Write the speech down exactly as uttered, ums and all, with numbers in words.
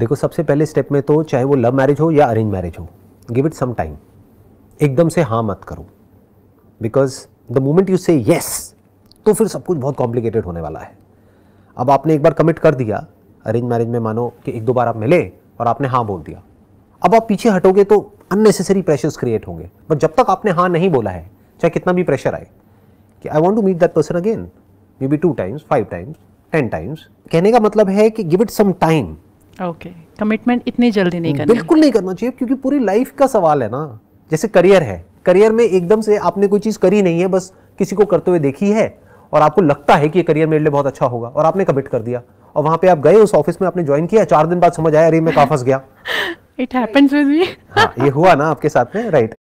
देखो सबसे पहले स्टेप में तो चाहे वो लव मैरिज हो या अरेंज मैरिज हो, गिव इट सम टाइम, एकदम से हाँ मत करो, because the moment you say yes तो फिर सब कुछ बहुत कॉम्प्लिकेटेड होने वाला है। अब आपने एक बार कमिट कर दिया अरेंज मैरिज में, मानो कि एक दो बार आप मिले और आपने हाँ बोल दिया, अब आप पीछे हटोगे तो अननेसेसरी प्रेशर्स क्रिएट होंगे। बट जब तक आपने हाँ नहीं बोला है, चाहे कितना भी प्रेशर आए कि I want to meet that person again, maybe two times, five times, ten times, कहने का मतलब है कि give it some time. Okay, commitment इतनी जल्दी नहीं करना, बिल्कुल नहीं करना चाहिए, क्योंकि पूरी लाइफ का सवाल है ना। जैसे करियर है, करियर में एकदम से आपने कोई चीज़ करी नहीं है, बस किसी को करते हुए देखी है और आपको लगता है कि ये करियर मेरे लिए बहुत अच्छा होगा और आपने कमिट कर दिया, और वहाँ पे आप गए उस ऑफिस में, आपने ज्वाइन किया, चार दिन बाद समझ आया अरे मैं कहाँ फंस गया। इट हैपेंस विद मी, ये हुआ ना आपके साथ में, राइट।